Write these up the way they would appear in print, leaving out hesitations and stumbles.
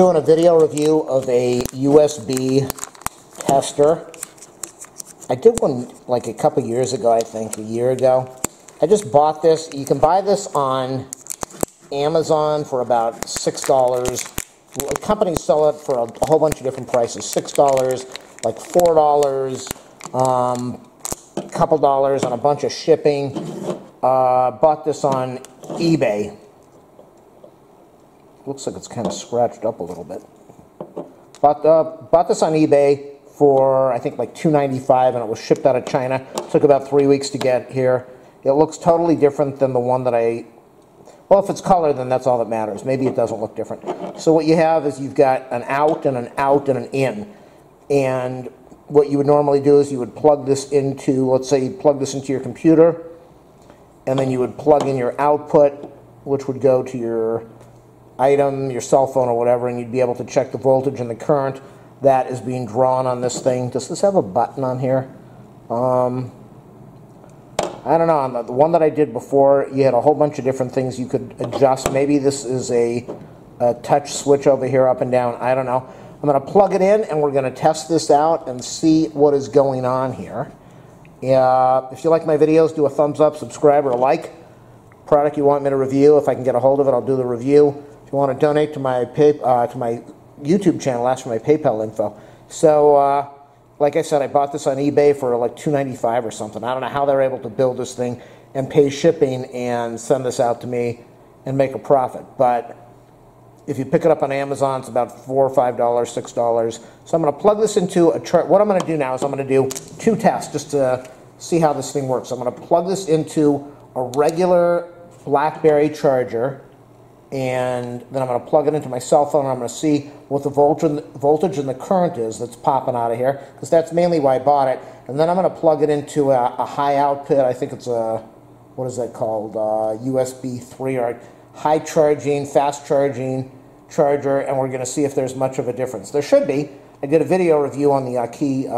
Doing a video review of a USB tester. I did one like a couple years ago, I think, a year ago. I just bought this. You can buy this on Amazon for about $6. Companies sell it for a whole bunch of different prices. $6, like $4, a couple dollars on a bunch of shipping. Bought this on eBay. Looks like it's kind of scratched up a little bit. Bought this on eBay for, I think, like $2.95, and it was shipped out of China. Took about 3 weeks to get here. It looks totally different than the one that I... Well, if it's color, then that's all that matters. Maybe it doesn't look different. So what you have is you've got an out and an out and an in. And what you would normally do is you would plug this into, let's say you plug this into your computer, and then you would plug in your output, which would go to your item, your cell phone or whatever, and you'd be able to check the voltage and the current that is being drawn on this thing. Does this have a button on here? I don't know. On the one that I did before, you had a whole bunch of different things you could adjust. Maybe this is a touch switch over here, up and down. I don't know. I'm going to plug it in, and we're going to test this out and see what is going on here. If you like my videos, do a thumbs up, subscribe, or a like. Product you want me to review, if I can get a hold of it, I'll do the review. If you want to donate to my YouTube channel, ask for my PayPal info. So, like I said, I bought this on eBay for like $2.95 or something. I don't know how they're able to build this thing and pay shipping and send this out to me and make a profit. But if you pick it up on Amazon, it's about $4 or $5, $6. So I'm going to plug this into a chart. What I'm going to do now is I'm going to do two tests just to see how this thing works. I'm going to plug this into a regular BlackBerry charger, and then I'm going to plug it into my cell phone, and I'm going to see what the voltage and the current is that's popping out of here, because that's mainly why I bought it. And then I'm going to plug it into a high output. I think it's a, what is that called, USB 3 or high charging, fast charging charger, and we're going to see if there's much of a difference. There should be. I did a video review on the Aukey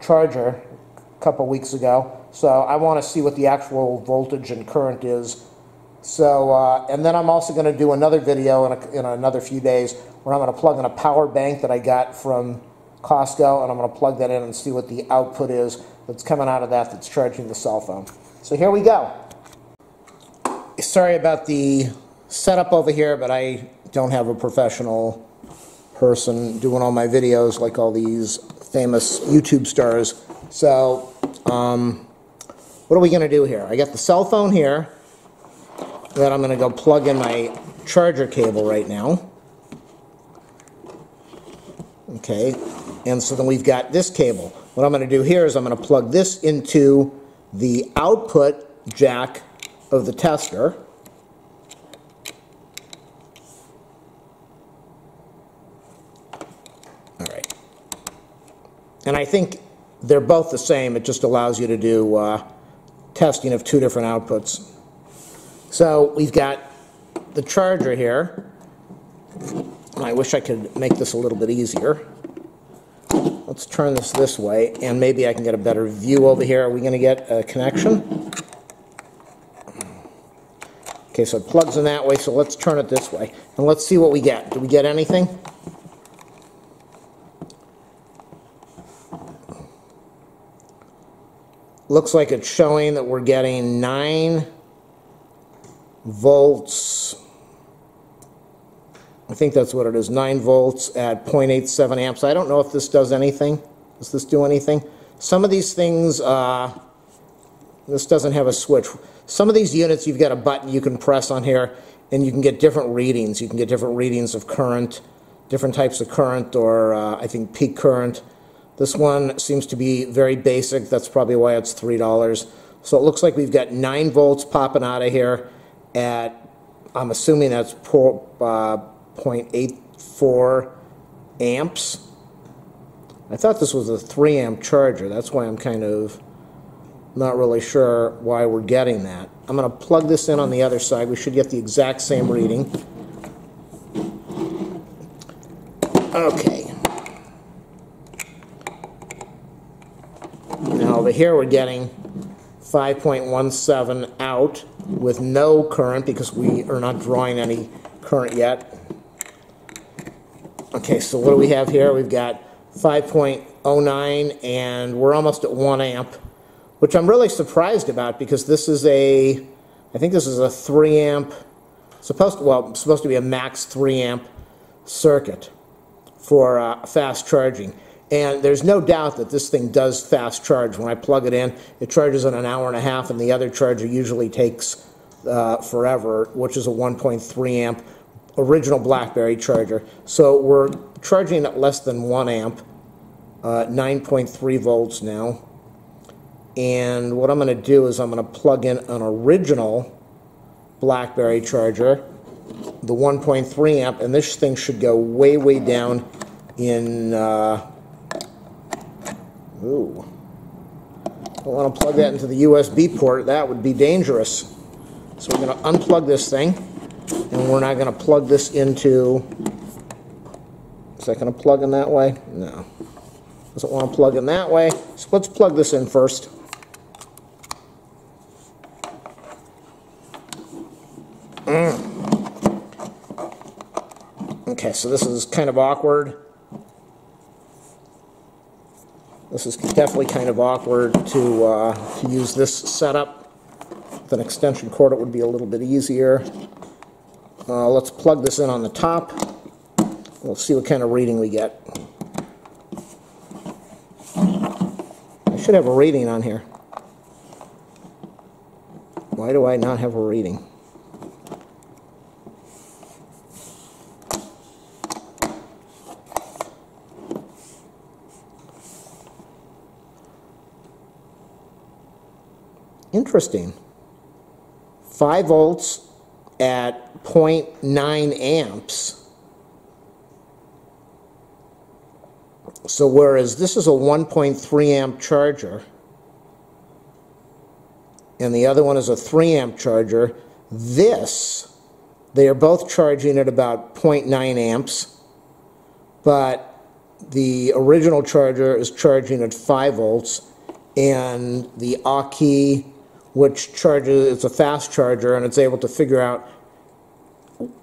charger a couple weeks ago. So I want to see what the actual voltage and current is. So, and then I'm also going to do another video in another few days where I'm going to plug in a power bank that I got from Costco, and I'm going to plug that in and see what the output is that's coming out of that that's charging the cell phone. So here we go. Sorry about the setup over here, but I don't have a professional person doing all my videos like all these famous YouTube stars. So, what are we going to do here? I got the cell phone here that I'm going to go plug in my charger cable right now. Okay, and so then we've got this cable. What I'm going to do here is I'm going to plug this into the output jack of the tester. All right. And I think they're both the same. It just allows you to do... testing of two different outputs. So we've got the charger here. I wish I could make this a little bit easier. Let's turn this way, and maybe I can get a better view over here. Are we going to get a connection? Okay, so it plugs in that way, so let's turn it this way. And let's see what we get. Do we get anything? Looks like it's showing that we're getting 9 volts. I think that's what it is, 9 volts at 0.87 amps. I don't know if this does anything. Does this do anything? Some of these things, this doesn't have a switch. Some of these units, you've got a button you can press on here, and you can get different readings. You can get different readings of current, different types of current, or I think peak current. This one seems to be very basic. That's probably why it's $3. So it looks like we've got 9 volts popping out of here at, I'm assuming that's 0.84 amps. I thought this was a 3-amp charger. That's why I'm kind of not really sure why we're getting that. I'm going to plug this in on the other side. We should get the exact same reading. Okay. Over here we're getting 5.17 out with no current because we are not drawing any current yet. Okay, so what do we have here? We've got 5.09 and we're almost at 1 amp, which I'm really surprised about because this is a, I think this is a 3 amp, supposed to be a max 3 amp circuit for fast charging. And there's no doubt that this thing does fast charge. When I plug it in, it charges in an hour and a half, and the other charger usually takes forever, which is a 1.3 amp original BlackBerry charger. So we're charging at less than 1 amp, 9.3 volts now. And what I'm going to do is I'm going to plug in an original BlackBerry charger, the 1.3 amp, and this thing should go way, way down in... Ooh. Don't want to plug that into the USB port. That would be dangerous. So we're going to unplug this thing, and we're not going to plug this into... Is that going to plug in that way? No. Doesn't want to plug in that way. So let's plug this in first. Okay, so this is kind of awkward. This is definitely kind of awkward to use this setup. With an extension cord, it would be a little bit easier. Let's plug this in on the top. We'll see what kind of reading we get. I should have a reading on here. Why do I not have a reading? Interesting. 5 volts at 0.9 amps. So whereas this is a 1.3 amp charger and the other one is a 3 amp charger, this, they are both charging at about 0.9 amps, but the original charger is charging at 5 volts and the Aukey, which charges, it's a fast charger, and it's able to figure out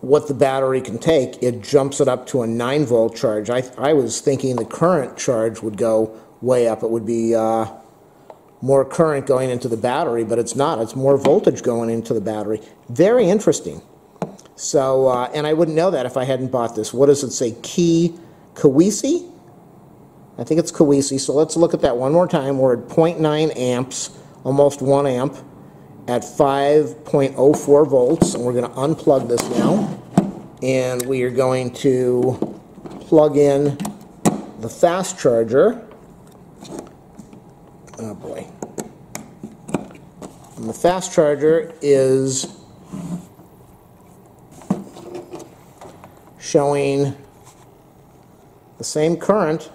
what the battery can take. It jumps it up to a 9-volt charge. I was thinking the current charge would go way up. It would be more current going into the battery, but it's not. It's more voltage going into the battery. Very interesting. So, and I wouldn't know that if I hadn't bought this. What does it say? Keweisi? I think it's Keweisi. So let's look at that one more time. We're at 0.9 amps. Almost 1 amp at 5.04 volts, and we're going to unplug this now, and we are going to plug in the fast charger. Oh boy. And the fast charger is showing the same current,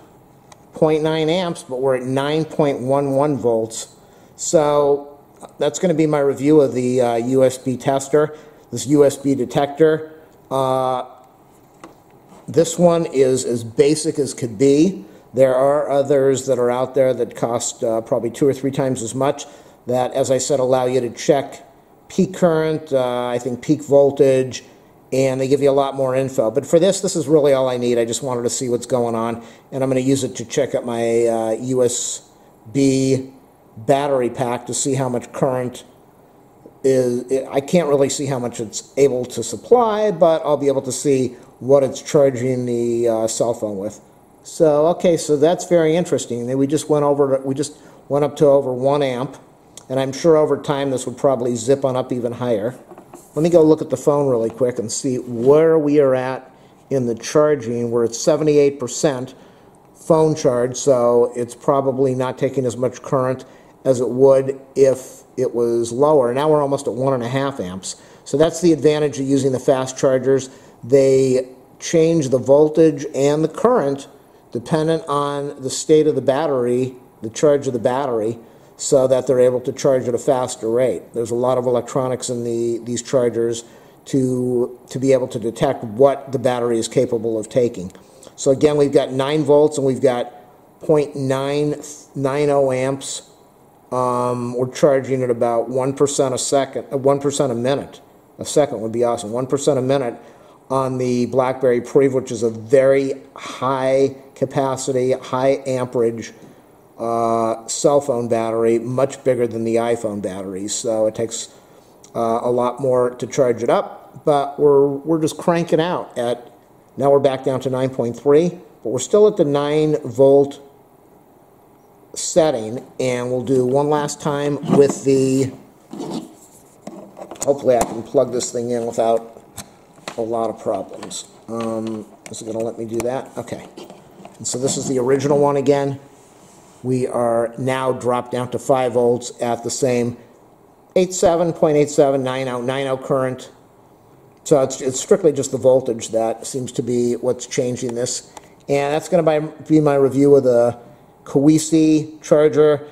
0.9 amps, but we're at 9.11 volts. So that's going to be my review of the USB tester, this USB detector. This one is as basic as could be. There are others that are out there that cost probably 2 or 3 times as much that, as I said, allow you to check peak current, I think peak voltage, and they give you a lot more info. But for this, this is really all I need. I just wanted to see what's going on, and I'm going to use it to check out my USB battery pack to see how much current is. I can't really see how much it's able to supply, but I'll be able to see what it's charging the cell phone with. So okay, so that's very interesting. Then we just went up to over 1 amp, and I'm sure over time this would probably zip on up even higher. Let me go look at the phone really quick and see where we are at in the charging. We're at 78% phone charge, so it's probably not taking as much current as it would if it was lower. Now we're almost at 1.5 amps. So that's the advantage of using the fast chargers. They change the voltage and the current dependent on the state of the battery, the charge of the battery, so that they're able to charge at a faster rate. There's a lot of electronics in these chargers to be able to detect what the battery is capable of taking. So again, we've got 9 volts and we've got 0.990 amps. We're charging at about 1% a minute. A second would be awesome. 1% a minute on the BlackBerry Priv, which is a very high capacity, high amperage cell phone battery, much bigger than the iPhone batteries. So it takes a lot more to charge it up, but we're just cranking out at, now we're back down to 9.3, but we're still at the 9-volt setting, and we'll do one last time with the, hopefully I can plug this thing in without a lot of problems. Is it going to let me do that? Okay. And so this is the original one again. We are now dropped down to 5 volts at the same 87.8790 current. So it's strictly just the voltage that seems to be what's changing this. And that's going to be my review of the Keweisi charger.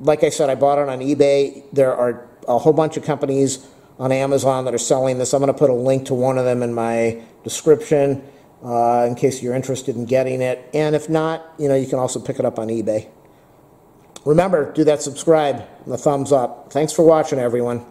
Like I said, I bought it on eBay. There are a whole bunch of companies on Amazon that are selling this. I'm going to put a link to one of them in my description in case you're interested in getting it. And if not, you know, you can also pick it up on eBay. Remember, do that subscribe and the thumbs up. Thanks for watching, everyone.